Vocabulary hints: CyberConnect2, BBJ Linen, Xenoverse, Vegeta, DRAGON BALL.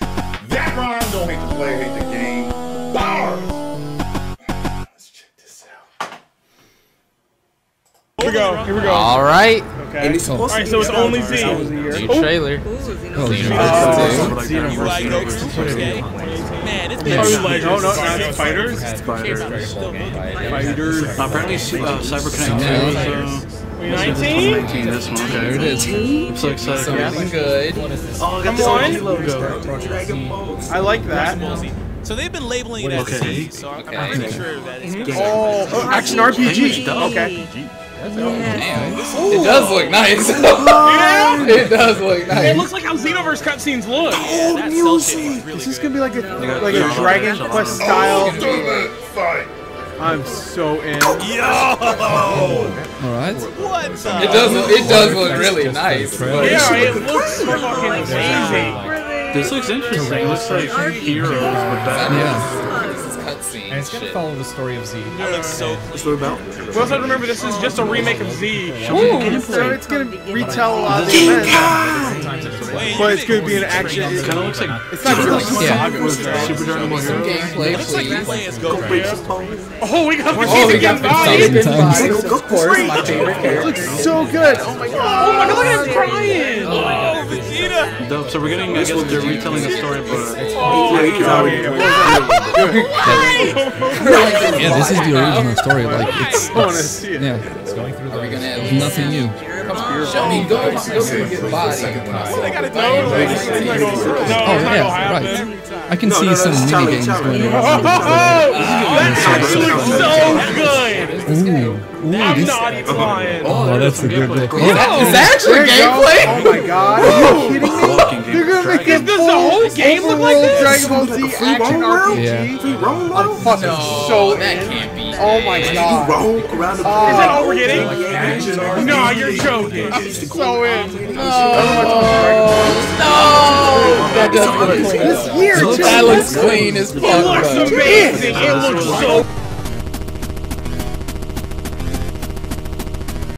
That rhyme don't hate the player, hate the game. Bars! Let's check this out. Here we go, here we go. Alright. Okay. Alright, so it's only Z. New trailer. Man, it's been Fighters. Apparently, CyberConnect2. 19? This one, okay. There it is. I'm so excited. Something good. Oh, I got the logo. I like that. So they've been labeling it as Z, so I'm pretty sure that it's good. Oh, action RPG. Okay. It does look nice. It does look nice. It looks like how Xenoverse cutscenes look. Oh, yeah, music! Really this is gonna be like a Dragon Quest style. I'm so in. Yo! Alright. What the? It does look really nice. Yeah, it looks fucking amazing. This looks interesting. It looks like Heroes, but that is. Cutscene. And it's gonna follow the story of Z. That looks so cool. We also have to remember this is just a remake of Z. Ooh, so it's gonna retell a lot of the events. But it's gonna be an action. It kind of looks like it's not really saga. Super Dragon Ball Heroes. Oh, we got Vegeta again. Of course, my favorite character. It looks so good. Oh my god. Oh my god, look at him crying. Oh, Vegeta. Dope. So we're getting. I guess they're retelling the story, but. Oh, yeah, this is the original story. Like, it's yeah, it's going through. Are we gonna nothing new? Show me go get body. Oh yeah, right. I can see some mini games going on. That actually looks so good. I'm not even lying. Oh, that's a good look. Is that actually gameplay? Oh my god. Are you kidding me? They're gonna make this whole game look like this? Dragon Ball Z action RPG? I'm fucking so that can't be. Oh my god. Is that all we're getting? No, you're joking. I'm so in. No. That does look clean. That looks clean as fuck. It looks amazing. It looks so.